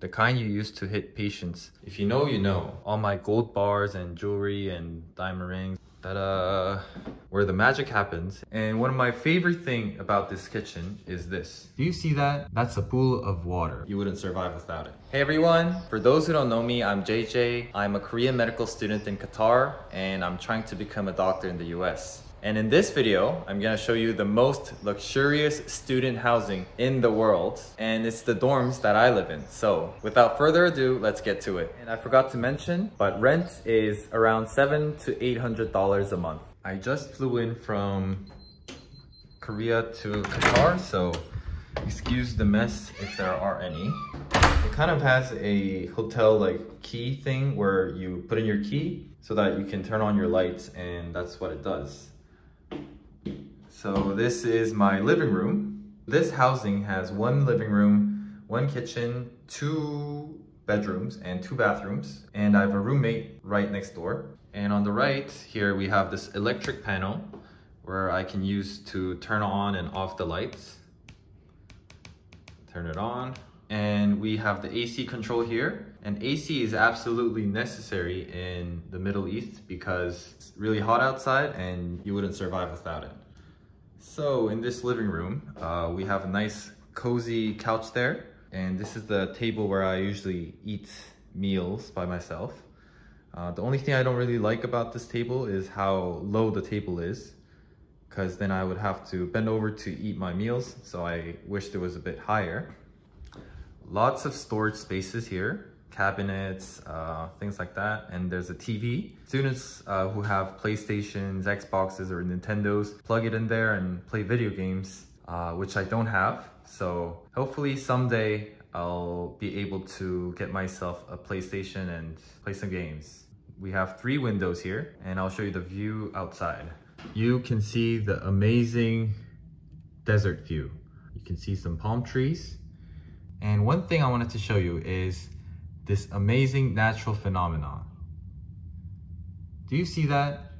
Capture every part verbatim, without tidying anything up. the kind you use to hit patients. If you know, you know. All my gold bars and jewelry and diamond rings, ta-da, where the magic happens. And one of my favorite thing about this kitchen is this. Do you see that? That's a pool of water. You wouldn't survive without it. Hey everyone, for those who don't know me, I'm J J. I'm a Korean medical student in Qatar, and I'm trying to become a doctor in the U S. And in this video, I'm gonna show you the most luxurious student housing in the world. And it's the dorms that I live in. So without further ado, let's get to it. And I forgot to mention, but rent is around seven to eight hundred dollars a month. I just flew in from Korea to Qatar, so excuse the mess if there are any. It kind of has a hotel like key thing where you put in your key so that you can turn on your lights, and that's what it does. So this is my living room. This housing has one living room, one kitchen, two bedrooms, and two bathrooms. And I have a roommate right next door. And on the right here, we have this electric panel where I can use to turn on and off the lights. Turn it on. And we have the A C control here. And A C is absolutely necessary in the Middle East because it's really hot outside and you wouldn't survive without it. So in this living room, uh, we have a nice cozy couch there. And this is the table where I usually eat meals by myself. Uh, the only thing I don't really like about this table is how low the table is, because then I would have to bend over to eat my meals. So I wish it was a bit higher. Lots of storage spaces here, cabinets, uh, things like that. And there's a T V. Students uh, who have PlayStations, Xboxes, or Nintendos plug it in there and play video games, uh, which I don't have. So hopefully someday I'll be able to get myself a PlayStation and play some games. We have three windows here, and I'll show you the view outside. You can see the amazing desert view. You can see some palm trees. And one thing I wanted to show you is this amazing natural phenomenon. Do you see that?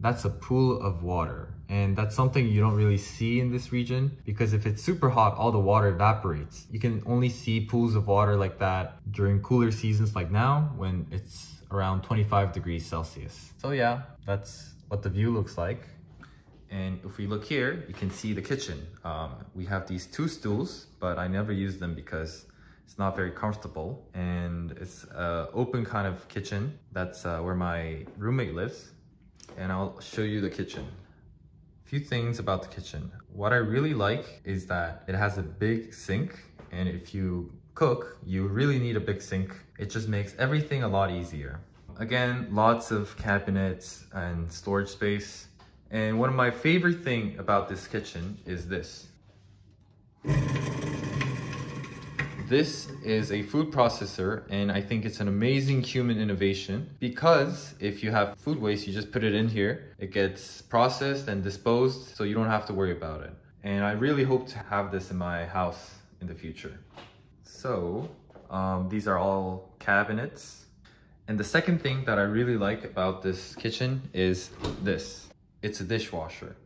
That's a pool of water. And that's something you don't really see in this region, because if it's super hot, all the water evaporates. You can only see pools of water like that during cooler seasons like now, when it's around twenty-five degrees Celsius. So yeah, that's what the view looks like. And if we look here, you can see the kitchen. Um, we have these two stools, but I never use them because it's not very comfortable, and it's an open kind of kitchen. That's uh, where my roommate lives, and I'll show you the kitchen. A few things about the kitchen. What I really like is that it has a big sink, and if you cook, you really need a big sink. It just makes everything a lot easier. Again, lots of cabinets and storage space. And one of my favorite things about this kitchen is this. This is a food processor, and I think it's an amazing human innovation, because if you have food waste, you just put it in here. It gets processed and disposed, so you don't have to worry about it. And I really hope to have this in my house in the future. So um, these are all cabinets. And the second thing that I really like about this kitchen is this. It's a dishwasher.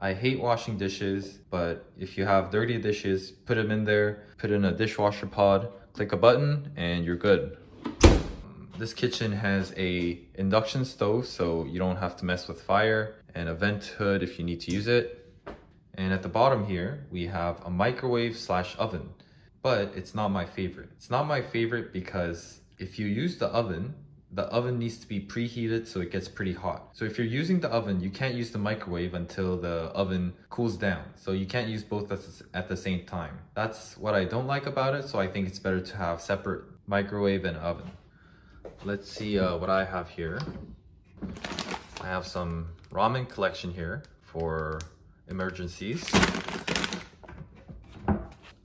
I hate washing dishes, but if you have dirty dishes, put them in there, put in a dishwasher pod, click a button, and you're good. This kitchen has a induction stove, so you don't have to mess with fire, and a vent hood if you need to use it. And at the bottom here, we have a microwave slash oven, but it's not my favorite. It's not my favorite because if you use the oven, the oven needs to be preheated, so it gets pretty hot. So if you're using the oven, you can't use the microwave until the oven cools down. So you can't use both at the same time. That's what I don't like about it, so I think it's better to have separate microwave and oven. Let's see uh, what I have here. I have some ramen collection here for emergencies.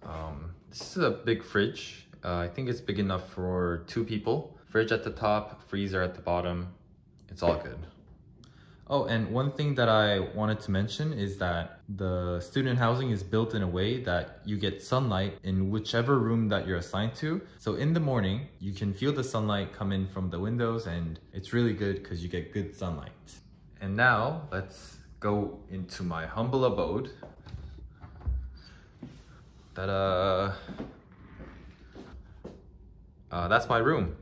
Um, this is a big fridge. Uh, I think it's big enough for two people. Fridge at the top, freezer at the bottom. It's all good. Oh, and one thing that I wanted to mention is that the student housing is built in a way that you get sunlight in whichever room that you're assigned to. So in the morning, you can feel the sunlight come in from the windows, and it's really good because you get good sunlight. And now let's go into my humble abode. Ta-da! Uh, that's my room.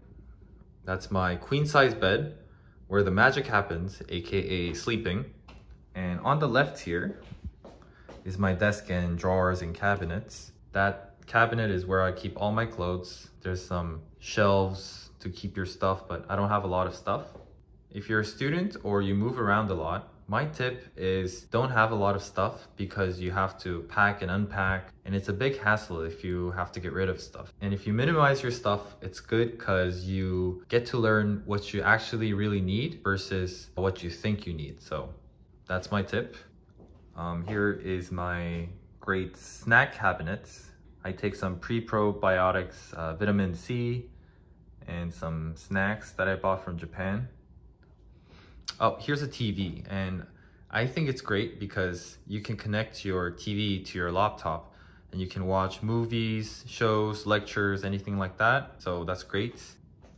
That's my queen size bed where the magic happens, aka sleeping. And on the left here is my desk and drawers and cabinets. That cabinet is where I keep all my clothes. There's some shelves to keep your stuff, but I don't have a lot of stuff. If you're a student or you move around a lot, my tip is don't have a lot of stuff because you have to pack and unpack, and it's a big hassle if you have to get rid of stuff. And if you minimize your stuff, it's good because you get to learn what you actually really need versus what you think you need. So that's my tip. Um, here is my great snack cabinet. I take some pre-probiotics, uh, vitamin C, and some snacks that I bought from Japan. Oh, here's a T V, and I think it's great because you can connect your T V to your laptop and you can watch movies, shows, lectures, anything like that. So that's great.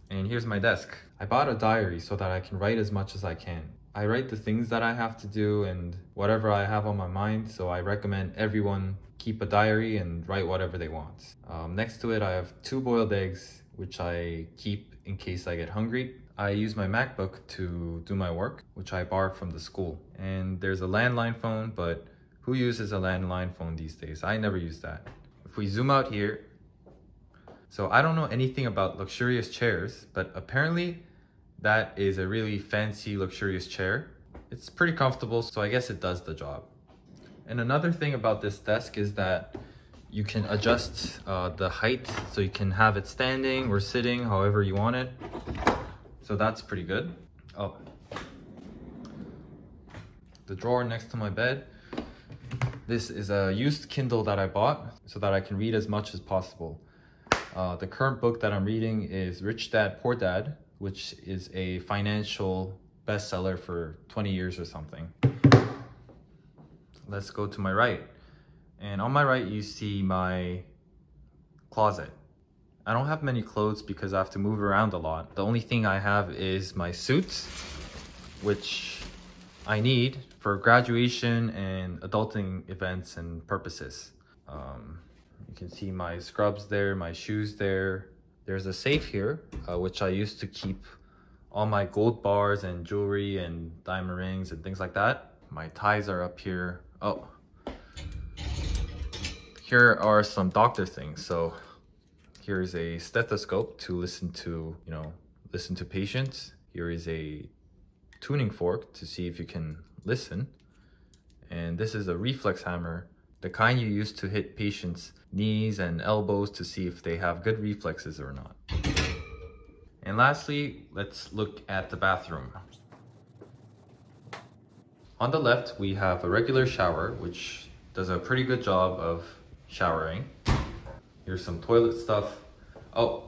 And here's my desk. I bought a diary so that I can write as much as I can. I write the things that I have to do and whatever I have on my mind, so I recommend everyone keep a diary and write whatever they want. Um, next to it, I have two boiled eggs, which I keep in case I get hungry. I use my MacBook to do my work, which I borrowed from the school. And there's a landline phone, but who uses a landline phone these days? I never use that. If we zoom out here, so I don't know anything about luxurious chairs, but apparently that is a really fancy, luxurious chair. It's pretty comfortable, so I guess it does the job. And another thing about this desk is that you can adjust uh, the height, so you can have it standing or sitting, however you want it. So that's pretty good. Oh, the drawer next to my bed. This is a used Kindle that I bought so that I can read as much as possible. Uh, the current book that I'm reading is Rich Dad Poor Dad, which is a financial bestseller for twenty years or something. Let's go to my right. And on my right, you see my closet. I don't have many clothes because I have to move around a lot. The only thing I have is my suits, which I need for graduation and adulting events and purposes. Um, you can see my scrubs there, my shoes there. There's a safe here, uh, which I used to keep all my gold bars and jewelry and diamond rings and things like that. My ties are up here. Oh, here are some doctor things. So here is a stethoscope to listen to, you know, listen to patients. Here is a tuning fork to see if you can listen. And this is a reflex hammer, the kind you use to hit patients' knees and elbows to see if they have good reflexes or not. And lastly, let's look at the bathroom. On the left, we have a regular shower, which does a pretty good job of showering. Here's some toilet stuff. Oh,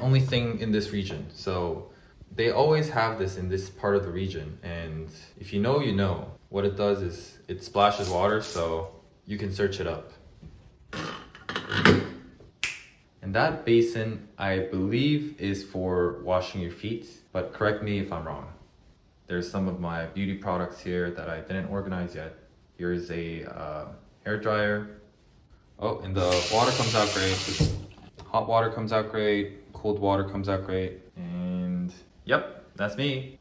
only thing in this region. So they always have this in this part of the region. And if you know, you know. What it does is it splashes water, so you can search it up. And that basin, I believe, is for washing your feet, but correct me if I'm wrong. There's some of my beauty products here that I didn't organize yet. Here's a uh, hair dryer. Oh, and the water comes out great. Hot water comes out great. Cold water comes out great. And yep, that's me.